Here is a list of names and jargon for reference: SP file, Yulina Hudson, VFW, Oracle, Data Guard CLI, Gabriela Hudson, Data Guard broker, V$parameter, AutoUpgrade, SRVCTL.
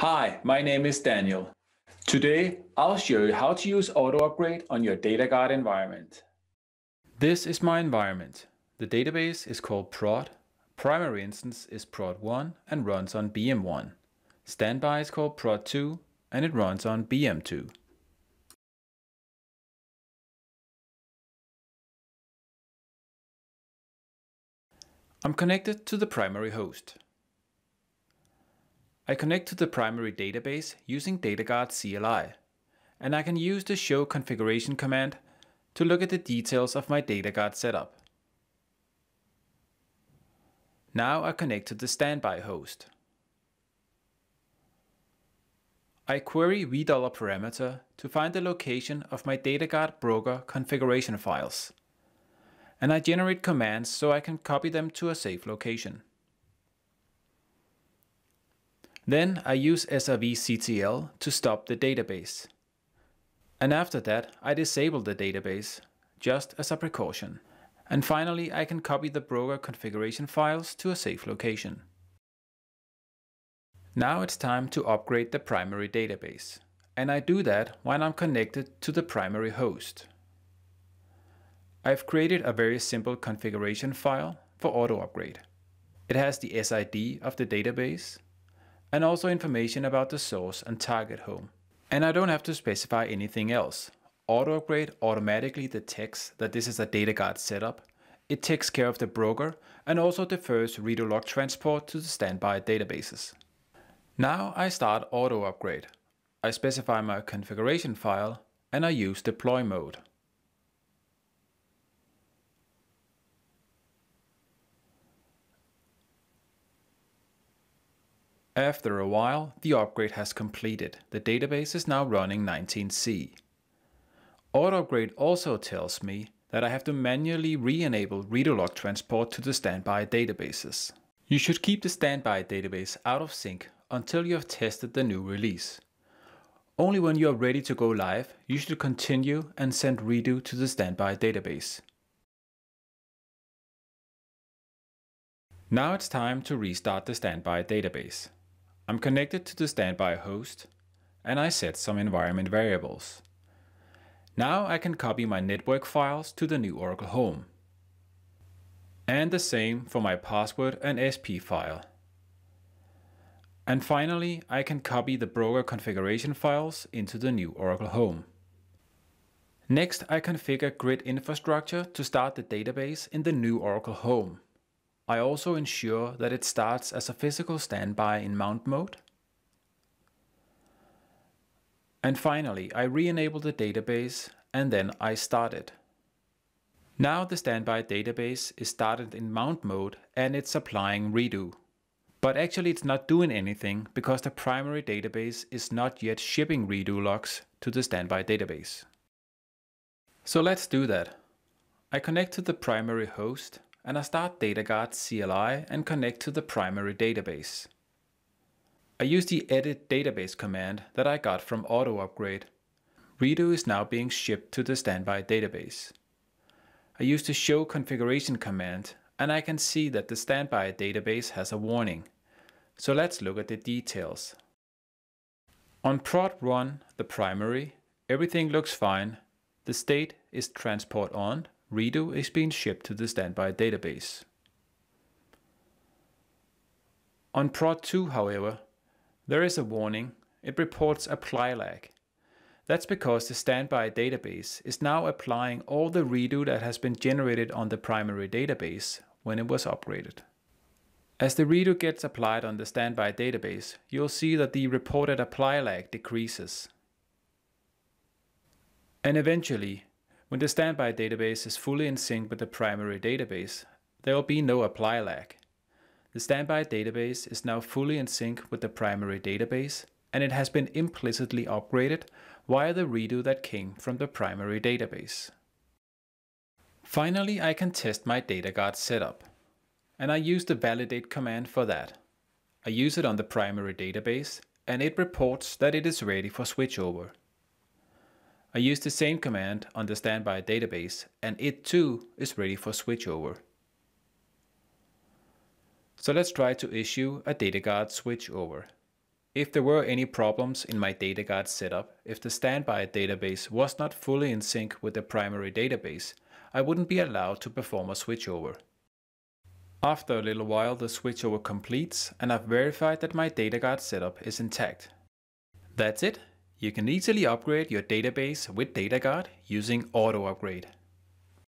Hi, my name is Daniel. Today, I'll show you how to use AutoUpgrade on your Data Guard environment. This is my environment. The database is called prod. Primary instance is prod1 and runs on bm1. Standby is called prod2 and it runs on bm2. I'm connected to the primary host. I connect to the primary database using Data Guard CLI, and I can use the show configuration command to look at the details of my Data Guard setup. Now I connect to the standby host. I query V$parameter to find the location of my Data Guard broker configuration files, and I generate commands so I can copy them to a safe location. Then I use SRVCTL to stop the database. And after that, I disable the database, just as a precaution. And finally, I can copy the broker configuration files to a safe location. Now it's time to upgrade the primary database. And I do that when I'm connected to the primary host. I've created a very simple configuration file for AutoUpgrade. It has the SID of the database, and also information about the source and target home. And I don't have to specify anything else. AutoUpgrade automatically detects that this is a Data Guard setup. It takes care of the broker and also defers read or log transport to the standby databases. Now I start AutoUpgrade. I specify my configuration file and I use deploy mode. After a while, the upgrade has completed. The database is now running 19c. AutoUpgrade also tells me that I have to manually re-enable read or log transport to the standby databases. You should keep the standby database out of sync until you have tested the new release. Only when you are ready to go live, you should continue and send redo to the standby database. Now it's time to restart the standby database. I'm connected to the standby host, and I set some environment variables. Now I can copy my network files to the new Oracle home. And the same for my password and SP file. And finally, I can copy the broker configuration files into the new Oracle home. Next, I configure grid infrastructure to start the database in the new Oracle home. I also ensure that it starts as a physical standby in mount mode. And finally, I re-enable the database and then I start it. Now the standby database is started in mount mode and it's applying redo. But actually it's not doing anything because the primary database is not yet shipping redo logs to the standby database. So let's do that. I connect to the primary host, and I start Data Guard CLI and connect to the primary database. I use the edit database command that I got from AutoUpgrade. Redo is now being shipped to the standby database. I use the show configuration command and I can see that the standby database has a warning. So let's look at the details. On prod1, the primary, everything looks fine. The state is transport on. Redo is being shipped to the standby database. On prod2, however, there is a warning. It reports apply lag. That's because the standby database is now applying all the redo that has been generated on the primary database when it was upgraded. As the redo gets applied on the standby database, you'll see that the reported apply lag decreases. And eventually, when the standby database is fully in sync with the primary database, there will be no apply lag. The standby database is now fully in sync with the primary database, and it has been implicitly upgraded via the redo that came from the primary database. Finally, I can test my Data Guard setup, and I use the validate command for that. I use it on the primary database, and it reports that it is ready for switchover. I use the same command on the standby database, and it too is ready for switchover. So let's try to issue a Data Guard switchover. If there were any problems in my Data Guard setup, if the standby database was not fully in sync with the primary database, I wouldn't be allowed to perform a switchover. After a little while, the switchover completes and I've verified that my Data Guard setup is intact. That's it! You can easily upgrade your database with Data Guard using AutoUpgrade.